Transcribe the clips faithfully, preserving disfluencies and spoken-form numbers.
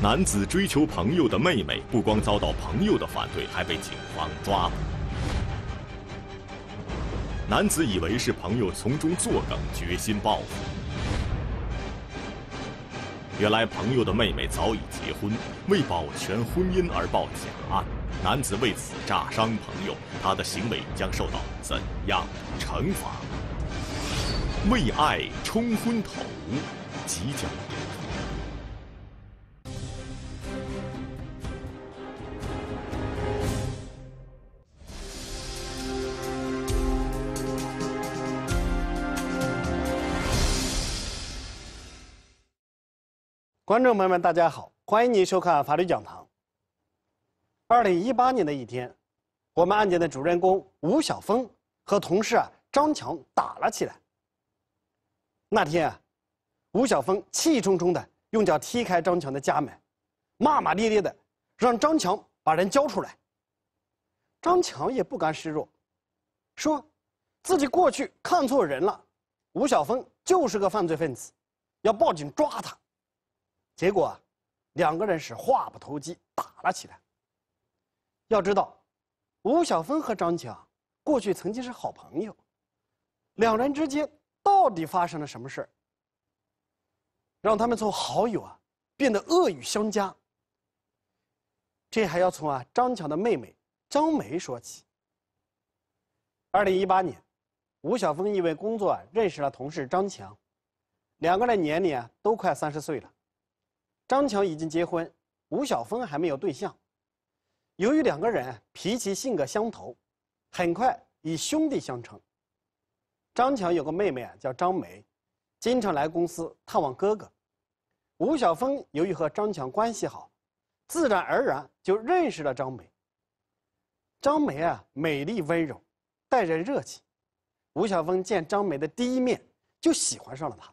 男子追求朋友的妹妹，不光遭到朋友的反对，还被警方抓捕。男子以为是朋友从中作梗，决心报复。原来朋友的妹妹早已结婚，为保全婚姻而报假案。男子为此炸伤朋友，他的行为将受到怎样的惩罚？为爱冲昏头，即将。 观众朋友们，大家好，欢迎您收看《法律讲堂》。二零一八年的一天，我们案件的主人公吴晓峰和同事啊张强打了起来。那天啊，吴晓峰气冲冲的用脚踢开张强的家门，骂骂咧咧的让张强把人交出来。张强也不甘示弱，说自己过去看错人了，吴晓峰就是个犯罪分子，要报警抓他。 结果啊，两个人是话不投机，打了起来。要知道，吴晓峰和张强过去曾经是好朋友，两人之间到底发生了什么事儿，让他们从好友啊变得恶语相加？这还要从啊张强的妹妹张梅说起。二零一八年，吴晓峰因为工作啊认识了同事张强，两个人年龄啊都快三十岁了。 张强已经结婚，吴晓峰还没有对象。由于两个人脾气性格相投，很快以兄弟相称。张强有个妹妹啊，叫张梅，经常来公司探望哥哥。吴晓峰由于和张强关系好，自然而然就认识了张梅。张梅啊，美丽温柔，待人热情。吴晓峰见张梅的第一面就喜欢上了她，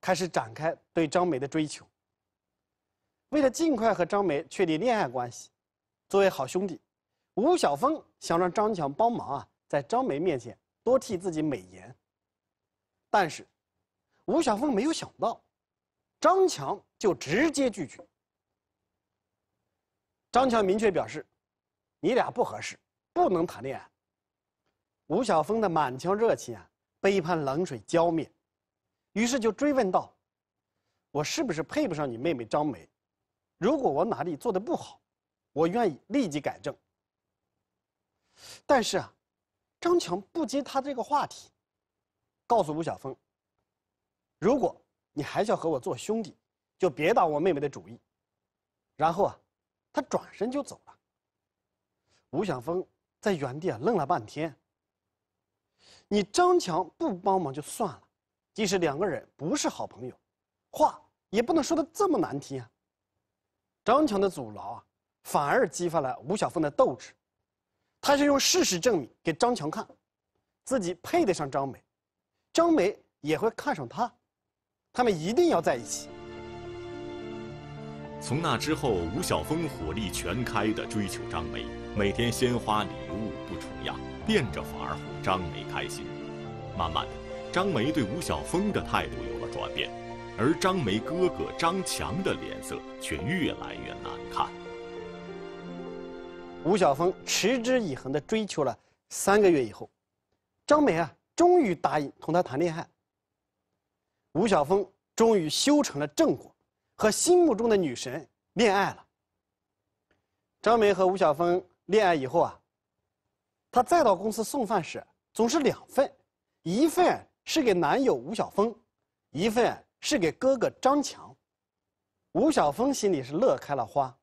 开始展开对张梅的追求。 为了尽快和张梅确立恋爱关系，作为好兄弟，吴晓峰想让张强帮忙啊，在张梅面前多替自己美言。但是，吴晓峰没有想到，张强就直接拒绝。张强明确表示：“你俩不合适，不能谈恋爱。”吴晓峰的满腔热情啊，被一盆冷水浇灭，于是就追问道：“我是不是配不上你妹妹张梅？” 如果我哪里做的不好，我愿意立即改正。但是啊，张强不接他这个话题，告诉吴晓峰：“如果你还想和我做兄弟，就别打我妹妹的主意。”然后啊，他转身就走了。吴晓峰在原地啊愣了半天。你张强不帮忙就算了，即使两个人不是好朋友，话也不能说的这么难听啊。 张强的阻挠啊，反而激发了吴晓峰的斗志。他是用事实证明给张强看，自己配得上张梅，张梅也会看上他，他们一定要在一起。从那之后，吴晓峰火力全开地追求张梅，每天鲜花礼物不重样，变着法儿哄张梅开心。慢慢的，张梅对吴晓峰的态度有了转变。 而张梅哥哥张强的脸色却越来越难看。吴晓峰持之以恒地追求了三个月以后，张梅啊终于答应同他谈恋爱。吴晓峰终于修成了正果，和心目中的女神恋爱了。张梅和吴晓峰恋爱以后啊，她再到公司送饭时总是两份，一份是给男友吴晓峰，一份。 是给哥哥张强，吴晓峰心里是乐开了花，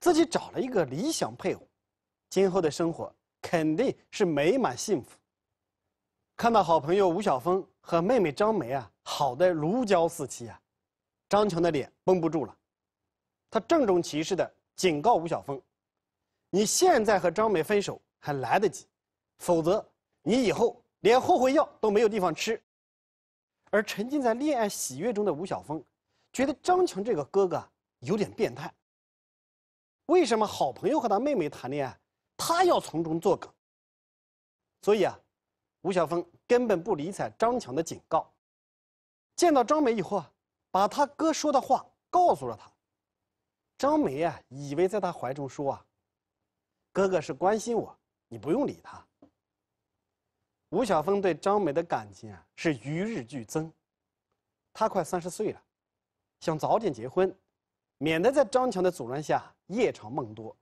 自己找了一个理想配偶，今后的生活肯定是美满幸福。看到好朋友吴晓峰和妹妹张梅啊，好的如胶似漆啊，张强的脸绷不住了，他郑重其事的警告吴晓峰：“你现在和张梅分手还来得及，否则你以后连后悔药都没有地方吃。” 而沉浸在恋爱喜悦中的吴晓峰，觉得张强这个哥哥有点变态。为什么好朋友和他妹妹谈恋爱，他要从中作梗？所以啊，吴晓峰根本不理睬张强的警告。见到张梅以后啊，把他哥说的话告诉了他，张梅啊，以为在他怀中说啊：“哥哥是关心我，你不用理他。”吴晓峰对张梅的感情啊是与日俱增，他快三十岁了，想早点结婚，免得在张强的阻拦下夜长梦多。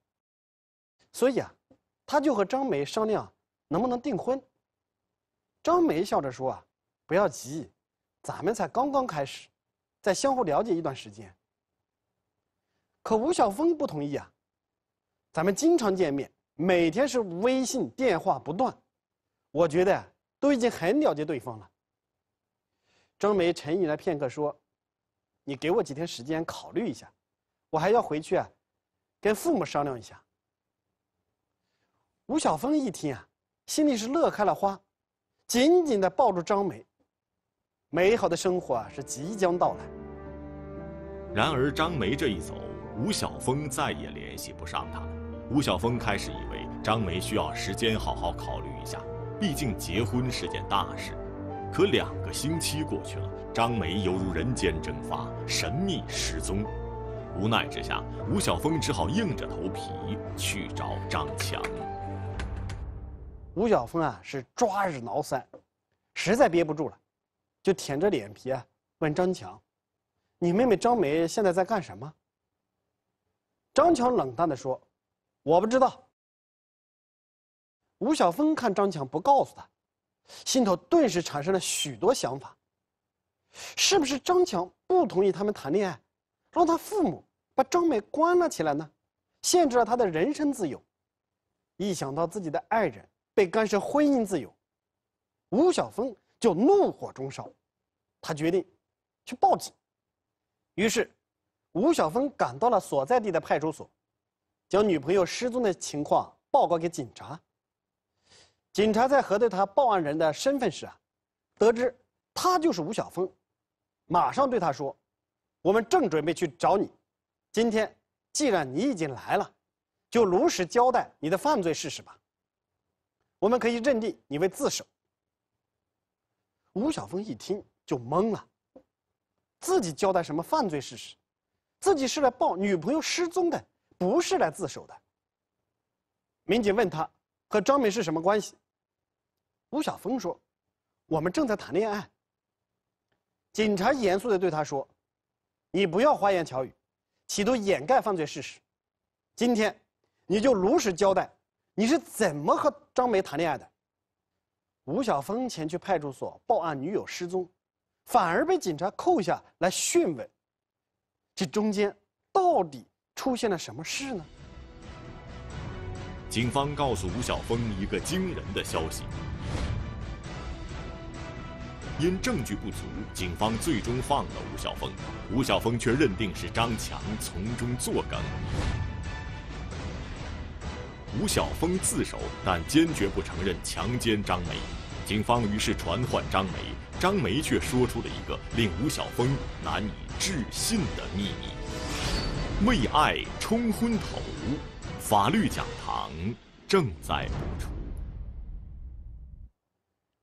所以啊，他就和张梅商量能不能订婚。张梅笑着说啊：“不要急，咱们才刚刚开始，再相互了解一段时间。”可吴晓峰不同意啊，咱们经常见面，每天是微信电话不断，我觉得都已经很了解对方了。张梅沉吟了片刻说：“你给我几天时间考虑一下，我还要回去啊，跟父母商量一下。”吴晓峰一听啊，心里是乐开了花，紧紧地抱住张梅，美好的生活啊是即将到来。然而张梅这一走，吴晓峰再也联系不上他了。吴晓峰开始以为张梅需要时间好好考虑一下，毕竟结婚是件大事。可两个星期过去了，张梅犹如人间蒸发，神秘失踪。无奈之下，吴晓峰只好硬着头皮去找张强。吴晓峰啊是抓耳挠腮，实在憋不住了，就舔着脸皮啊问张强：“你妹妹张梅现在在干什么？”张强冷淡地说：“我不知道。”吴晓峰看张强不告诉他，心头顿时产生了许多想法：是不是张强不同意他们谈恋爱，让他父母把张梅关了起来呢？限制了他的人身自由。一想到自己的爱人被干涉婚姻自由，吴晓峰就怒火中烧，他决定去报警。于是吴晓峰赶到了所在地的派出所，将女朋友失踪的情况报告给警察。警察在核对他报案人的身份时啊，得知他就是吴晓峰，马上对他说：“我们正准备去找你，今天既然你已经来了，就如实交代你的犯罪事实吧，我们可以认定你为自首。”吴晓峰一听就懵了，自己交代什么犯罪事实？自己是来报女朋友失踪的，不是来自首的。民警问他和张梅是什么关系，吴晓峰说：“我们正在谈恋爱。”警察严肃地对他说：“你不要花言巧语，企图掩盖犯罪事实。今天你就如实交代你是怎么和张梅谈恋爱的。”吴晓峰前去派出所报案女友失踪，反而被警察扣下来讯问。这中间到底出现了什么事呢？警方告诉吴晓峰一个惊人的消息，因证据不足，警方最终放了吴晓峰。吴晓峰却认定是张强从中作梗。吴晓峰自首，但坚决不承认强奸张梅。警方于是传唤张梅，张梅却说出了一个令吴晓峰难以置信的秘密。为爱冲昏头，法律讲堂正在播出。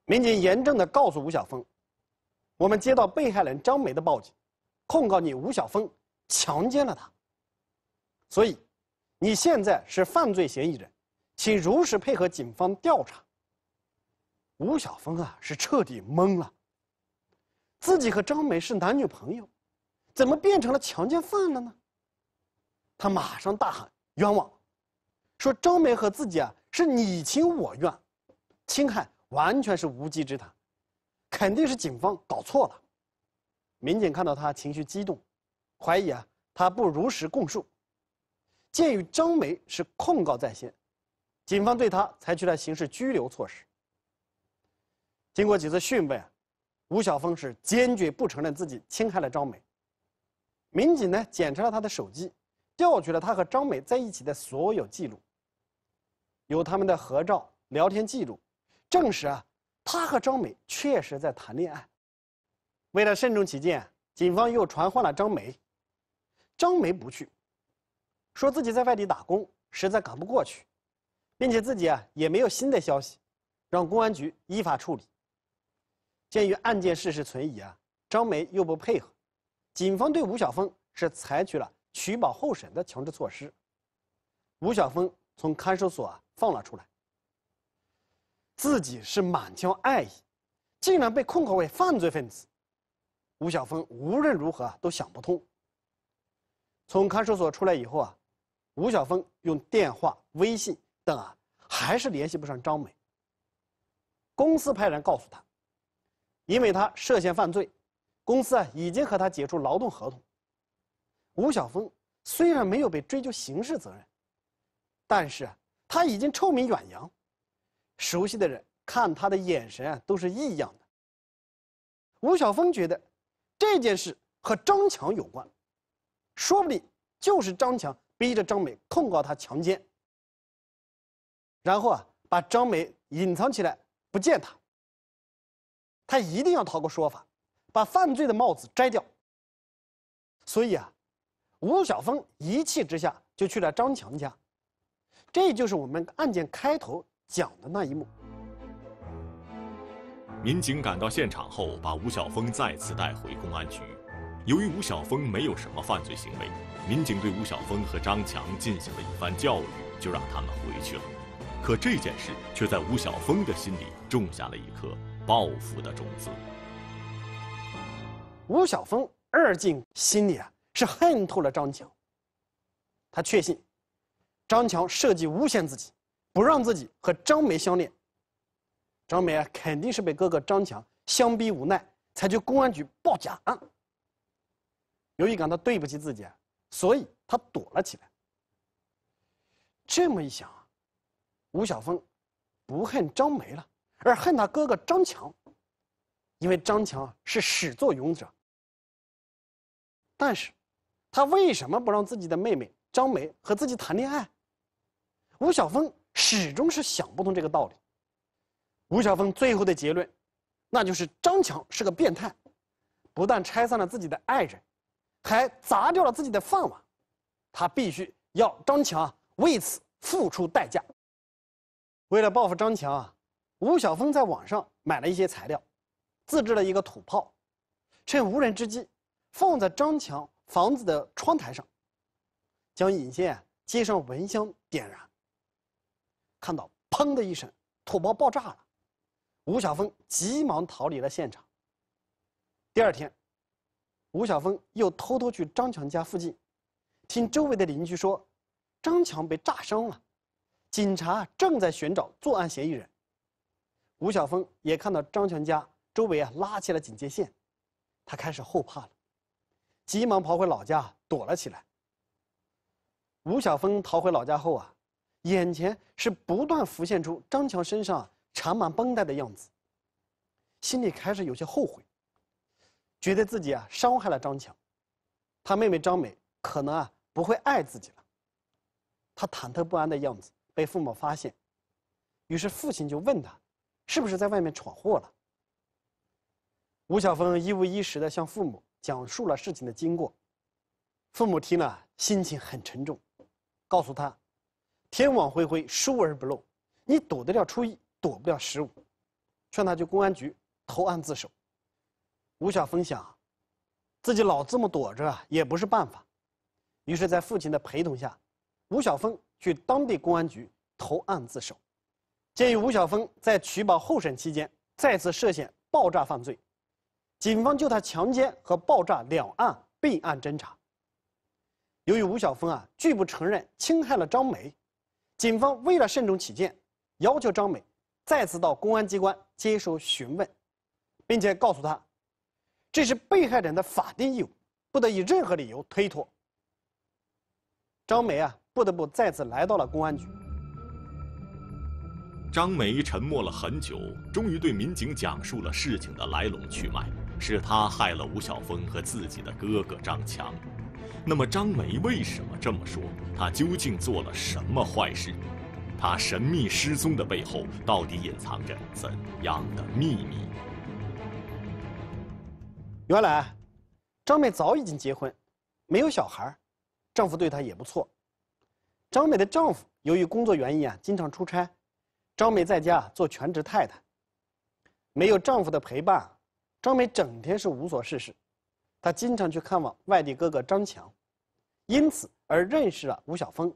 民警严正地告诉吴晓峰：“我们接到被害人张梅的报警，控告你吴晓峰强奸了她，所以你现在是犯罪嫌疑人，请如实配合警方调查。”吴晓峰啊是彻底懵了，自己和张梅是男女朋友，怎么变成了强奸犯了呢？他马上大喊冤枉，说张梅和自己啊是你情我愿，侵害完全是无稽之谈，肯定是警方搞错了。民警看到他情绪激动，怀疑啊他不如实供述。鉴于张梅是控告在先，警方对他采取了刑事拘留措施。经过几次讯问，吴晓峰是坚决不承认自己侵害了张梅。民警呢检查了他的手机，调取了他和张梅在一起的所有记录，有他们的合照、聊天记录，证实啊他和张梅确实在谈恋爱。为了慎重起见，警方又传唤了张梅。张梅不去，说自己在外地打工，实在赶不过去，并且自己啊也没有新的消息，让公安局依法处理。鉴于案件事实存疑啊，张梅又不配合，警方对吴晓峰是采取了取保候审的强制措施，吴晓峰从看守所啊放了出来。自己是满腔爱意，竟然被控告为犯罪分子，吴晓峰无论如何都想不通。从看守所出来以后啊，吴晓峰用电话、微信等啊，还是联系不上张美。公司派人告诉他，因为他涉嫌犯罪，公司啊已经和他解除劳动合同。吴晓峰虽然没有被追究刑事责任，但是啊，他已经臭名远扬，熟悉的人看他的眼神啊都是异样的。吴晓峰觉得这件事和张强有关，说不定就是张强逼着张美控告他强奸，然后啊把张美隐藏起来不见他。他一定要讨个说法，把犯罪的帽子摘掉。所以啊，吴晓峰一气之下就去了张强家，这就是我们案件开头讲的那一幕。民警赶到现场后，把吴晓峰再次带回公安局。由于吴晓峰没有什么犯罪行为，民警对吴晓峰和张强进行了一番教育，就让他们回去了。可这件事却在吴晓峰的心里种下了一颗报复的种子。吴晓峰二进心里啊是恨透了张强，他确信张强设计诬陷自己，不让自己和张梅相恋。张梅啊肯定是被哥哥张强相逼无奈，才去公安局报假案。由于感到对不起自己啊，所以他躲了起来。这么一想啊，吴晓峰不恨张梅了，而恨他哥哥张强，因为张强是始作俑者。但是，他为什么不让自己的妹妹张梅和自己谈恋爱？吴晓峰始终是想不通这个道理。吴晓峰最后的结论，那就是张强是个变态，不但拆散了自己的爱人，还砸掉了自己的饭碗，他必须要张强为此付出代价。为了报复张强啊，吴晓峰在网上买了一些材料，自制了一个土炮，趁无人之机放在张强房子的窗台上，将引线接上蚊香点燃。看到砰的一声，土炮爆炸了，吴晓峰急忙逃离了现场。第二天，吴晓峰又偷偷去张强家附近，听周围的邻居说，张强被炸伤了，警察正在寻找作案嫌疑人。吴晓峰也看到张强家周围啊拉起了警戒线，他开始后怕了，急忙跑回老家躲了起来。吴晓峰逃回老家后啊，眼前是不断浮现出张强身上缠满绷带的样子，心里开始有些后悔，觉得自己啊伤害了张强，他妹妹张美可能啊不会爱自己了。他忐忑不安的样子被父母发现，于是父亲就问他，是不是在外面闯祸了？吴晓峰一五一十地向父母讲述了事情的经过，父母听了心情很沉重，告诉他：“天网恢恢，疏而不漏，你躲得了初一，躲不了十五。”劝他去公安局投案自首。吴晓峰想，自己老这么躲着也不是办法，于是，在父亲的陪同下，吴晓峰去当地公安局投案自首。鉴于吴晓峰在取保候审期间再次涉嫌爆炸犯罪，警方就他强奸和爆炸两案并案侦查。由于吴晓峰啊拒不承认侵害了张梅，警方为了慎重起见，要求张梅再次到公安机关接受询问，并且告诉他，这是被害人的法定义务，不得以任何理由推脱。张梅啊不得不再次来到了公安局。张梅沉默了很久，终于对民警讲述了事情的来龙去脉，是她害了吴晓峰和自己的哥哥张强。那么张梅为什么这么说？她究竟做了什么坏事？她神秘失踪的背后到底隐藏着怎样的秘密？原来，张梅早已经结婚，没有小孩，丈夫对她也不错。张梅的丈夫由于工作原因啊，经常出差。张梅在家做全职太太，没有丈夫的陪伴，张梅整天是无所事事。她经常去看望外地哥哥张强，因此而认识了吴晓峰。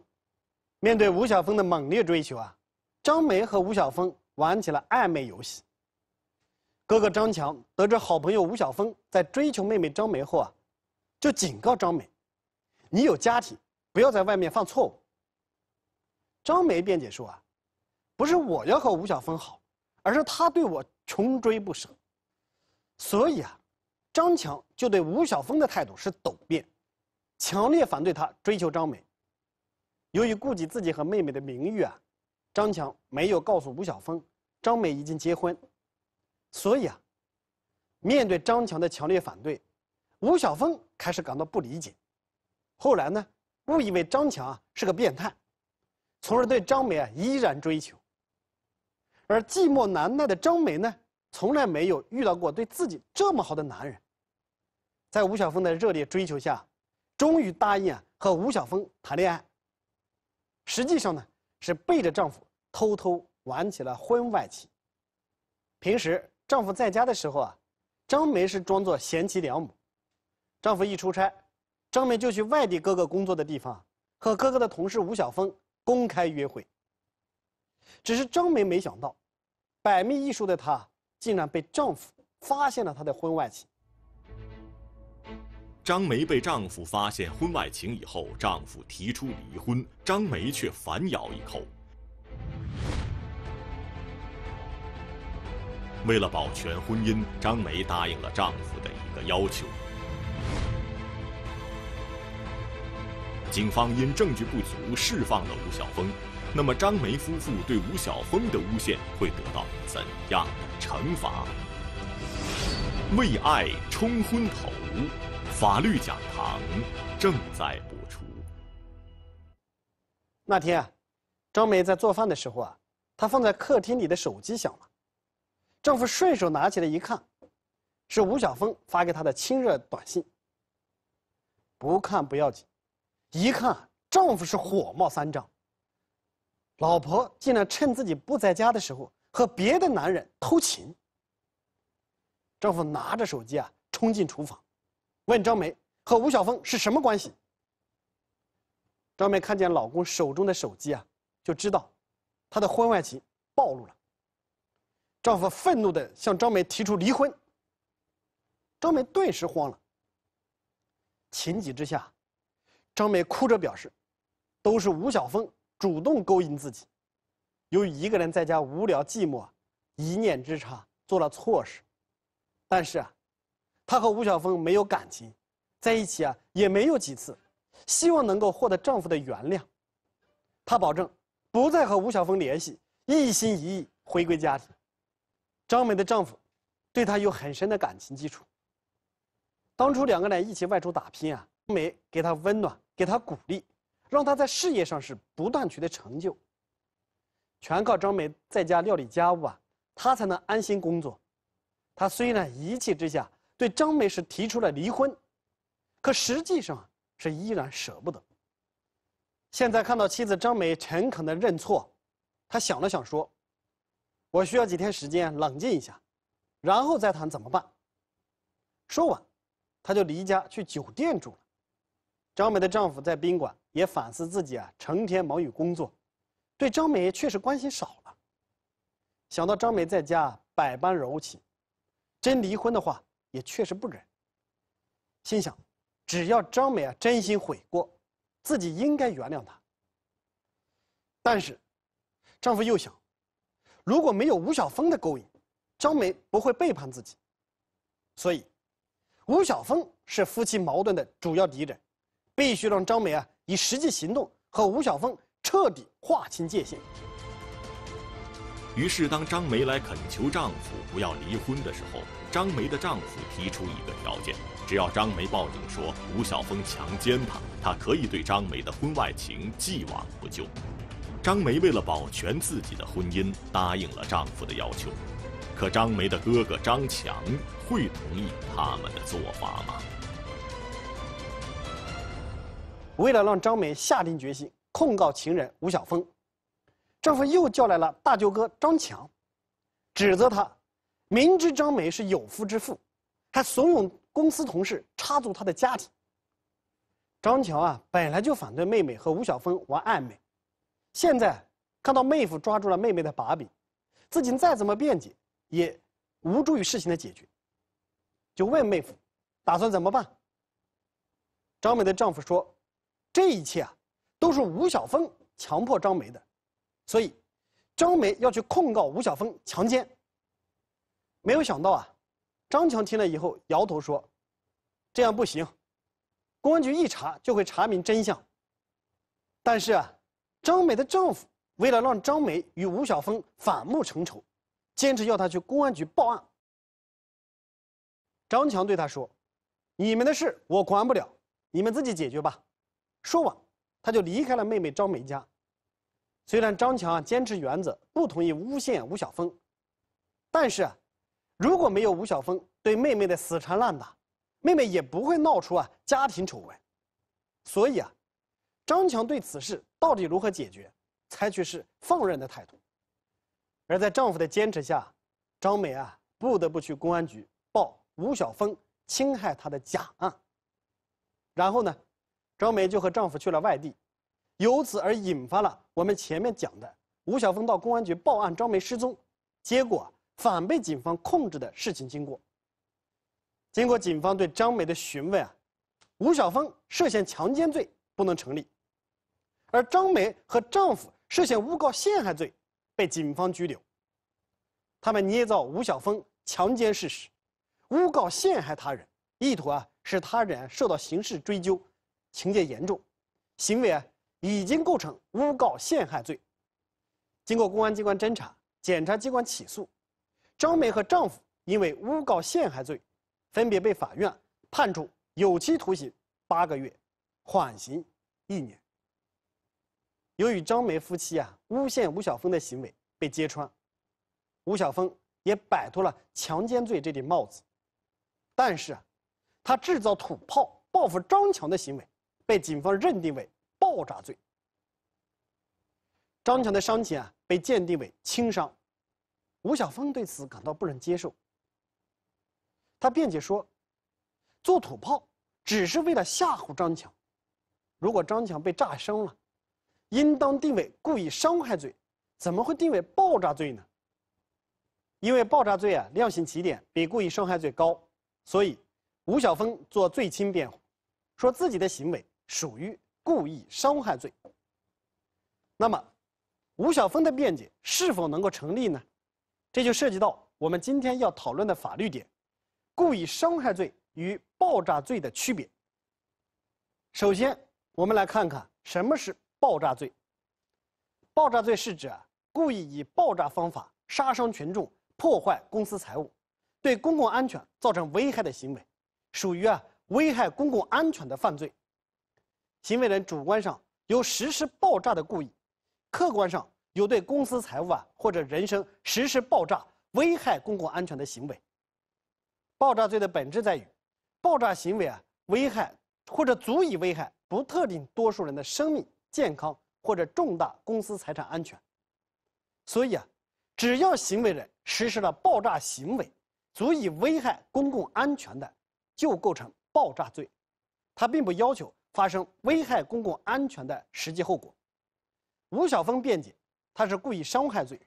面对吴晓峰的猛烈追求啊，张梅和吴晓峰玩起了暧昧游戏。哥哥张强得知好朋友吴晓峰在追求妹妹张梅后啊，就警告张梅：“你有家庭，不要在外面犯错误。”张梅辩解说啊，不是我要和吴晓峰好，而是他对我穷追不舍。所以啊，张强就对吴晓峰的态度是陡变，强烈反对他追求张梅。由于顾及自己和妹妹的名誉啊，张强没有告诉吴晓峰张梅已经结婚。所以啊，面对张强的强烈反对，吴晓峰开始感到不理解。后来呢，误以为张强啊是个变态，从而对张梅啊依然追求。而寂寞难耐的张梅呢，从来没有遇到过对自己这么好的男人。在吴晓峰的热烈追求下，终于答应啊和吴晓峰谈恋爱。实际上呢，是背着丈夫偷偷玩起了婚外情。平时丈夫在家的时候啊，张梅是装作贤妻良母。丈夫一出差，张梅就去外地哥哥工作的地方，和哥哥的同事吴晓峰公开约会。只是张梅没想到，百密一疏的她竟然被丈夫发现了她的婚外情。张梅被丈夫发现婚外情以后，丈夫提出离婚，张梅却反咬一口。为了保全婚姻，张梅答应了丈夫的一个要求。警方因证据不足释放了吴晓峰，那么张梅夫妇对吴晓峰的诬陷会得到怎样的惩罚？为爱冲昏头，法律讲堂正在播出。那天啊，张梅在做饭的时候啊，她放在客厅里的手机响了。丈夫顺手拿起来一看，是吴晓峰发给他的亲热短信。不看不要紧，一看丈夫是火冒三丈。老婆竟然趁自己不在家的时候和别的男人偷情。丈夫拿着手机啊冲进厨房，问张梅和吴晓峰是什么关系。张梅看见老公手中的手机啊，就知道她的婚外情暴露了。丈夫愤怒地向张梅提出离婚，张梅顿时慌了。情急之下，张梅哭着表示，都是吴晓峰主动勾引自己，由于一个人在家无聊寂寞，一念之差做了错事。但是啊，她和吴晓峰没有感情，在一起啊也没有几次，希望能够获得丈夫的原谅。她保证不再和吴晓峰联系，一心一意回归家庭。张梅的丈夫对她有很深的感情基础。当初两个人一起外出打拼啊，张梅给她温暖，给她鼓励，让她在事业上是不断取得成就。全靠张梅在家料理家务啊，她才能安心工作。她虽然一气之下对张梅是提出了离婚，可实际上是依然舍不得。现在看到妻子张梅诚恳的认错，她想了想说，我需要几天时间冷静一下，然后再谈怎么办。说完，她就离家去酒店住了。张梅的丈夫在宾馆也反思自己啊，成天忙于工作，对张梅确实关心少了。想到张梅在家百般柔情，真离婚的话也确实不忍。心想，只要张梅啊真心悔过，自己应该原谅她。但是，丈夫又想，如果没有吴晓峰的勾引，张梅不会背叛自己。所以，吴晓峰是夫妻矛盾的主要敌人，必须让张梅啊以实际行动和吴晓峰彻底划清界限。于是，当张梅来恳求丈夫不要离婚的时候，张梅的丈夫提出一个条件：只要张梅报警说吴晓峰强奸她，她可以对张梅的婚外情既往不咎。张梅为了保全自己的婚姻，答应了丈夫的要求。可张梅的哥哥张强会同意他们的做法吗？为了让张梅下定决心控告情人吴晓峰，丈夫又叫来了大舅哥张强，指责他明知张梅是有夫之妇，还怂恿公司同事插足她的家庭。张桥啊，本来就反对妹妹和吴晓峰玩暧昧，现在看到妹夫抓住了妹妹的把柄，自己再怎么辩解也无助于事情的解决，就问妹夫打算怎么办。张梅的丈夫说，这一切啊都是吴晓峰强迫张梅的，所以张梅要去控告吴晓峰强奸。没有想到啊，张强听了以后摇头说，这样不行。 公安局一查就会查明真相。但是啊，张梅的丈夫为了让张梅与吴晓峰反目成仇，坚持要她去公安局报案。张强对她说：“你们的事我管不了，你们自己解决吧。”说完，他就离开了妹妹张梅家。虽然张强啊坚持原则，不同意诬陷吴晓峰，但是啊，如果没有吴晓峰对妹妹的死缠烂打， 妹妹也不会闹出啊家庭丑闻，所以啊，张强对此事到底如何解决，采取是放任的态度。而在丈夫的坚持下，张梅啊不得不去公安局报吴晓峰侵害她的假案。然后呢，张梅就和丈夫去了外地，由此而引发了我们前面讲的吴晓峰到公安局报案张梅失踪，结果反被警方控制的事情经过。 经过警方对张梅的询问啊，吴晓峰涉嫌强奸罪不能成立，而张梅和丈夫涉嫌诬告陷害罪，被警方拘留。他们捏造吴晓峰强奸事实，诬告陷害他人，意图啊使他人受到刑事追究，情节严重，行为啊已经构成诬告陷害罪。经过公安机关侦查、检察机关起诉，张梅和丈夫因为诬告陷害罪， 分别被法院判处有期徒刑八个月，缓刑一年。由于张梅夫妻啊诬陷吴晓峰的行为被揭穿，吴晓峰也摆脱了强奸罪这顶帽子。但是啊，他制造土炮报复张强的行为被警方认定为爆炸罪。张强的伤情啊被鉴定为轻伤，吴晓峰对此感到不能接受。 他辩解说，做土炮只是为了吓唬张强，如果张强被炸伤了，应当定为故意伤害罪，怎么会定为爆炸罪呢？因为爆炸罪啊量刑起点比故意伤害罪高，所以吴晓峰做最轻辩护，说自己的行为属于故意伤害罪。那么，吴晓峰的辩解是否能够成立呢？这就涉及到我们今天要讨论的法律点。 故意伤害罪与爆炸罪的区别。首先，我们来看看什么是爆炸罪。爆炸罪是指啊，故意以爆炸方法杀伤群众、破坏公私财物，对公共安全造成危害的行为，属于啊危害公共安全的犯罪。行为人主观上有实施爆炸的故意，客观上有对公私财物啊或者人身实施爆炸、危害公共安全的行为。 爆炸罪的本质在于，爆炸行为啊危害或者足以危害不特定多数人的生命、健康或者重大公私财产安全。所以啊，只要行为人实施了爆炸行为，足以危害公共安全的，就构成爆炸罪。它并不要求发生危害公共安全的实际后果。吴晓峰辩解，他是故意伤害罪。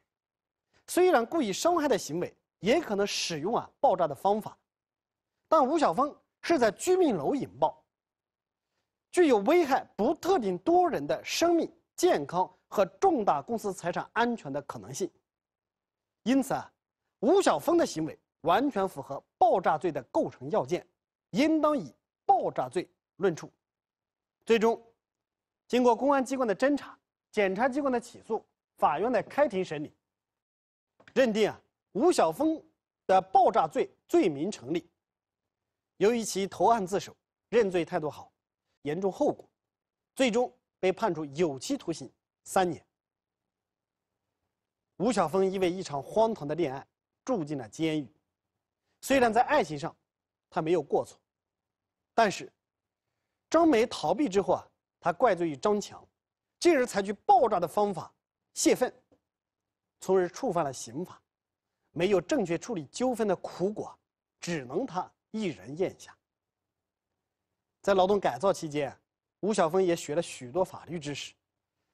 虽然故意伤害的行为也可能使用啊爆炸的方法。 但吴晓峰是在居民楼引爆，具有危害不特定多人的生命、健康和重大公私财产安全的可能性，因此啊，吴晓峰的行为完全符合爆炸罪的构成要件，应当以爆炸罪论处。最终，经过公安机关的侦查、检察机关的起诉、法院的开庭审理，认定啊吴晓峰的爆炸罪罪名成立。 由于其投案自首、认罪态度好、严重后果，最终被判处有期徒刑三年。吴晓峰因为一场荒唐的恋爱住进了监狱。虽然在爱情上他没有过错，但是张梅逃避之后啊，他怪罪于张强，进而采取爆炸的方法泄愤，从而触犯了刑法。没有正确处理纠纷的苦果，只能他 一人咽下。在劳动改造期间，吴晓峰也学了许多法律知识，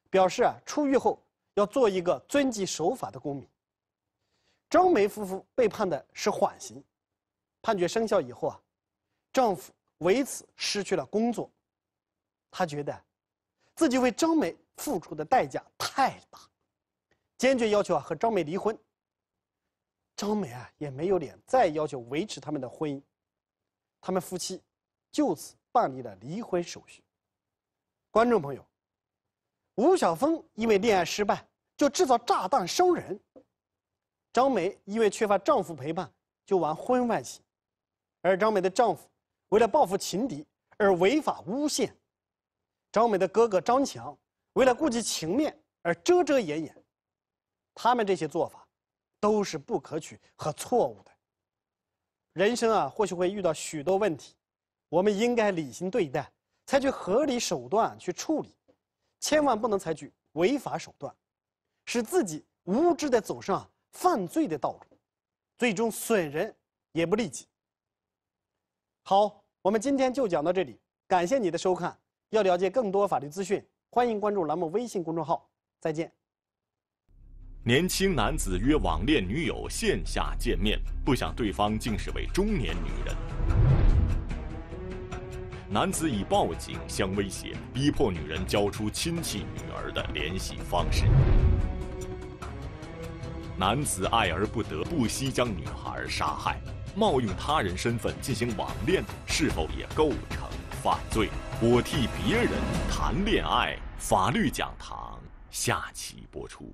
表示啊，出狱后要做一个遵纪守法的公民。张梅夫妇被判的是缓刑，判决生效以后啊，丈夫为此失去了工作，他觉得自己为张梅付出的代价太大，坚决要求啊和张梅离婚。张梅啊也没有脸再要求维持他们的婚姻，他们夫妻就此办理了离婚手续。观众朋友，吴晓峰因为恋爱失败就制造炸弹伤人，张梅因为缺乏丈夫陪伴就玩婚外情，而张梅的丈夫为了报复情敌而违法诬陷，张梅的哥哥张强为了顾及情面而遮遮掩掩，他们这些做法都是不可取和错误的。人生啊，或许会遇到许多问题，我们应该理性对待，采取合理手段去处理，千万不能采取违法手段，使自己无知地走上犯罪的道路，最终损人也不利己。好，我们今天就讲到这里，感谢你的收看。要了解更多法律资讯，欢迎关注栏目微信公众号。再见。年轻男子约网恋女友线下见面，不想对方竟是位中年女人。男子以报警相威胁，逼迫女人交出亲戚女儿的联系方式。男子爱而不得，不惜将女孩杀害，冒用他人身份进行网恋，是否也构成犯罪？我替别人谈恋爱，法律讲堂下期播出。